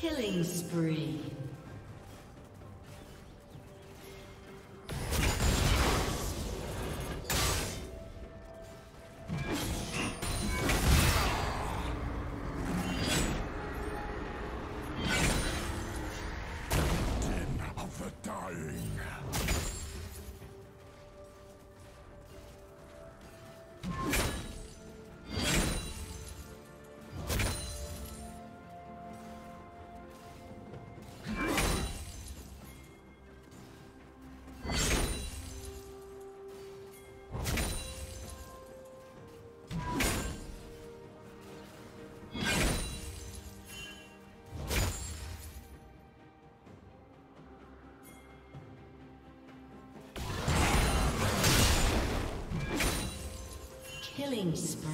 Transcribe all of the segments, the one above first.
Killing spree. Killing spree.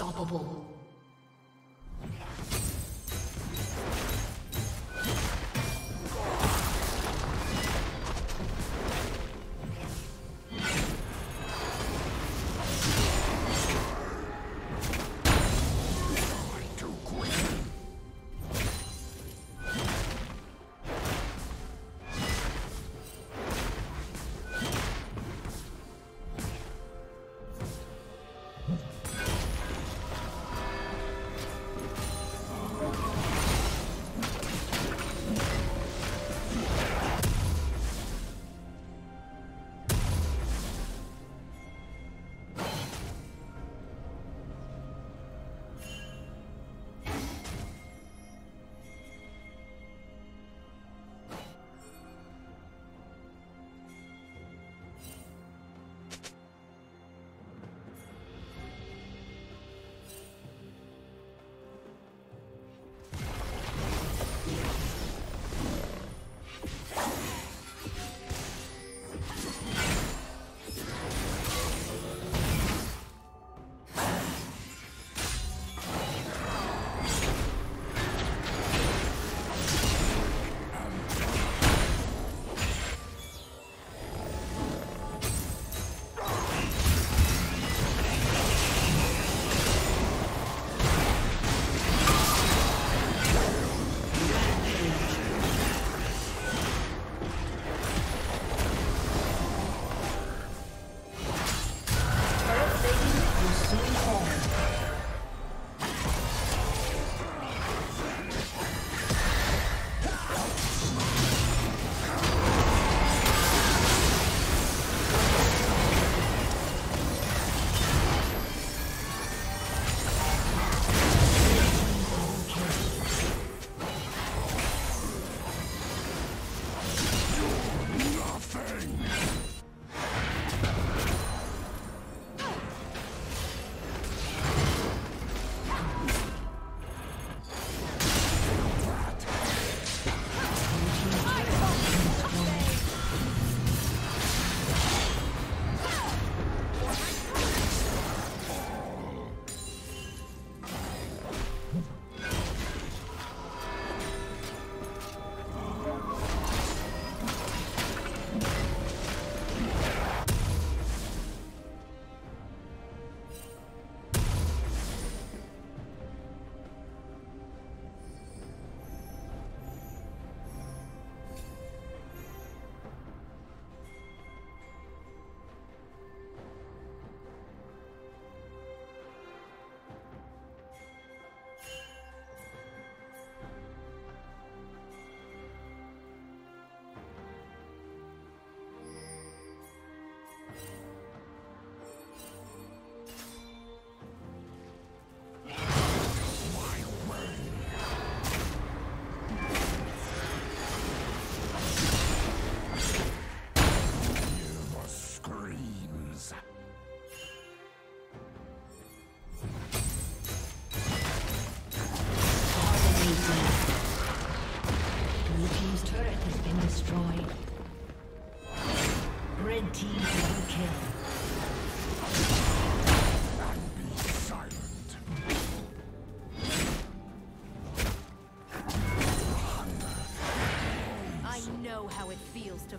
Unstoppable.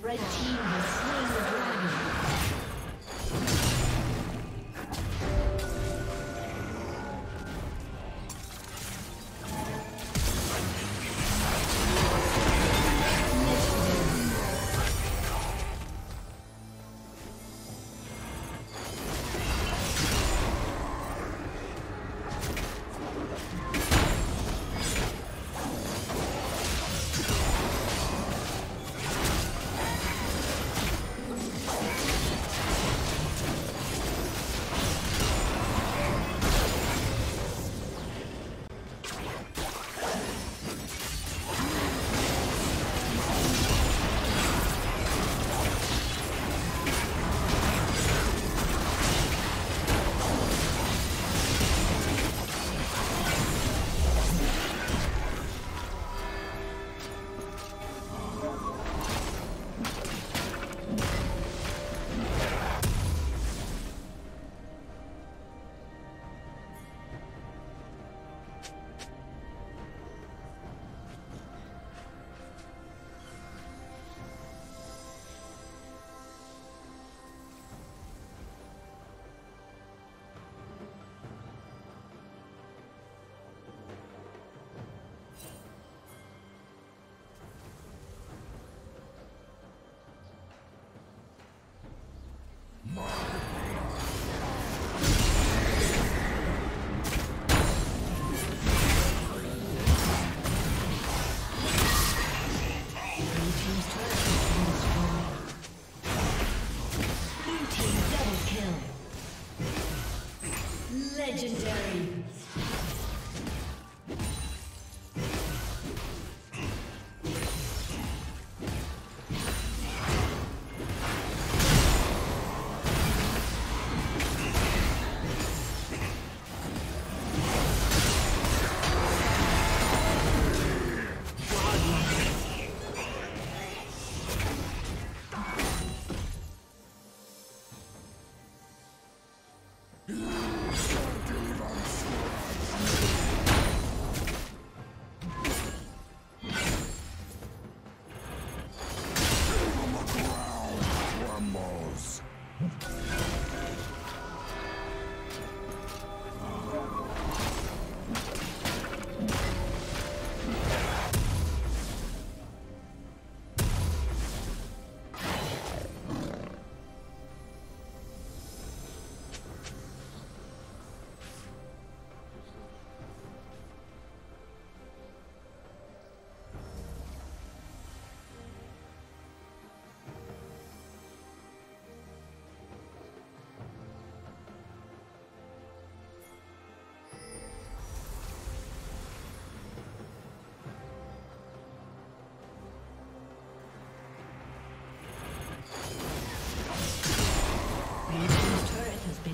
Red team has slain the dragon.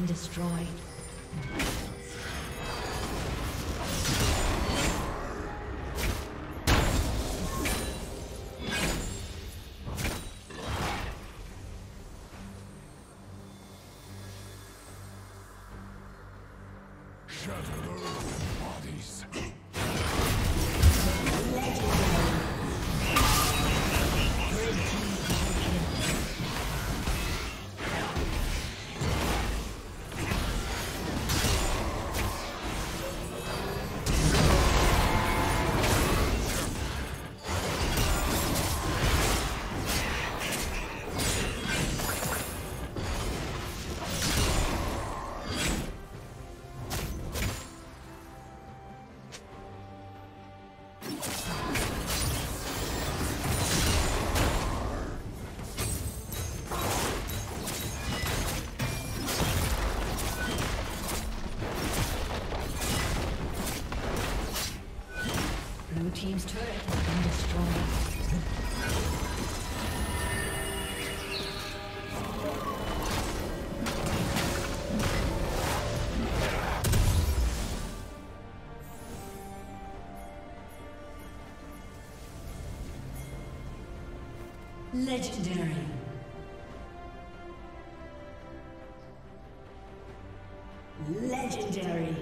been destroyed. Team's turret has been destroyed. Legendary. Legendary.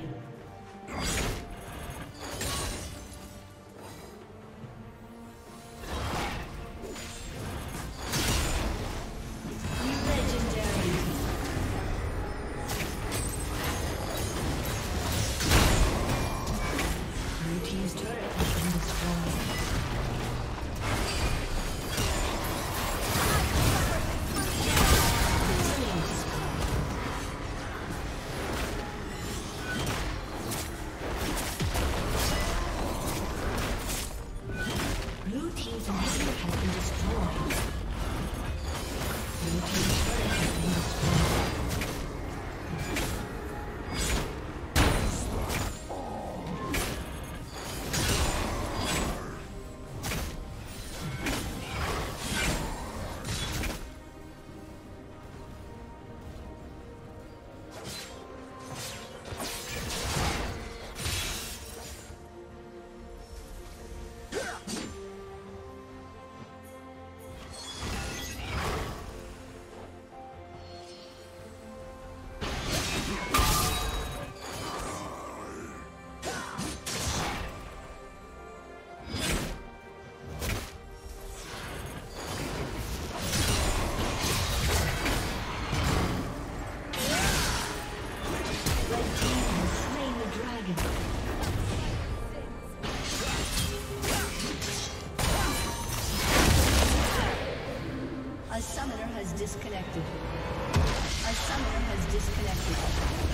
A summoner has disconnected.